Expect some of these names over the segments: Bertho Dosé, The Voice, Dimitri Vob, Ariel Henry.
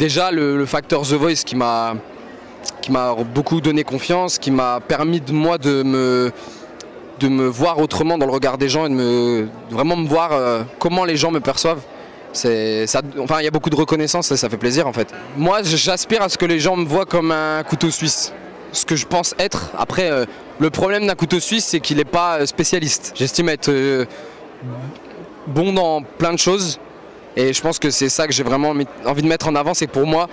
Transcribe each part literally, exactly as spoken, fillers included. Déjà le, le facteur The Voice qui m'a qui m'a beaucoup donné confiance, qui m'a permis de moi de me, de me voir autrement dans le regard des gens et de me, vraiment me voir euh, comment les gens me perçoivent. C'est, ça, enfin, il y a beaucoup de reconnaissance et ça fait plaisir en fait. Moi j'aspire à ce que les gens me voient comme un couteau suisse, ce que je pense être. Après euh, le problème d'un couteau suisse c'est qu'il n'est pas spécialiste. J'estime être euh, bon dans plein de choses et je pense que c'est ça que j'ai vraiment envie de mettre en avant, c'est pour moi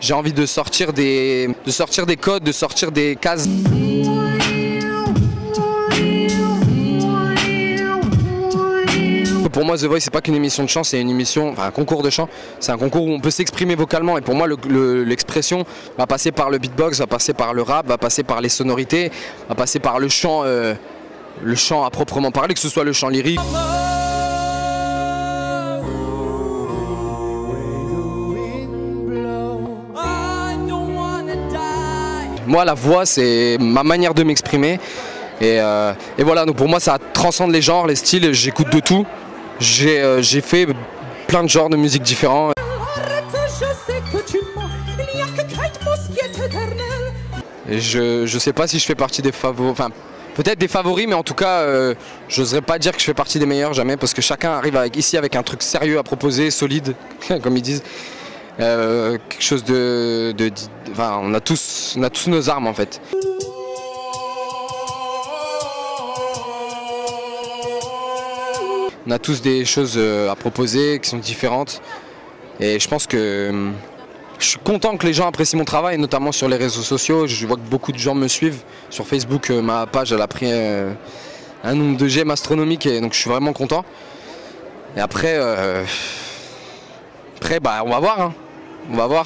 j'ai envie de sortir des, de sortir des codes, de sortir des cases. Pour moi, The Voice, c'est pas qu'une émission de chant, c'est une émission, enfin un concours de chant. C'est un concours où on peut s'exprimer vocalement. Et pour moi, l'expression le, le, va passer par le beatbox, va passer par le rap, va passer par les sonorités, va passer par le chant, euh, le chant à proprement parler, que ce soit le chant lyrique. Moi, la voix, c'est ma manière de m'exprimer. Et, euh, et voilà, donc pour moi, ça transcende les genres, les styles. J'écoute de tout. J'ai euh, fait plein de genres de musique différents. Et je, je sais pas si je fais partie des favoris, enfin peut-être des favoris, mais en tout cas euh, j'oserais pas dire que je fais partie des meilleurs jamais, parce que chacun arrive avec, ici avec un truc sérieux à proposer, solide, comme ils disent. Euh, quelque chose de, de, de enfin, on a tous, on a tous nos armes en fait. On a tous des choses à proposer qui sont différentes et je pense que je suis content que les gens apprécient mon travail, notamment sur les réseaux sociaux. Je vois que beaucoup de gens me suivent. Sur Facebook, ma page elle a pris un nombre de j'aime astronomique et donc je suis vraiment content. Et après, euh... après bah, on va voir, hein. On va voir.